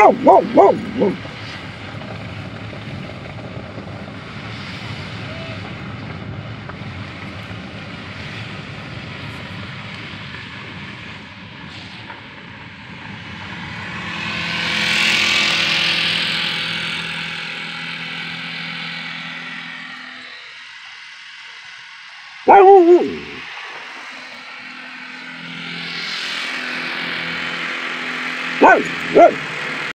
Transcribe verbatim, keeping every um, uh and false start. whoa, whoa, whoa, whoa. Woo-hoo-hoo. Whoa, whoa.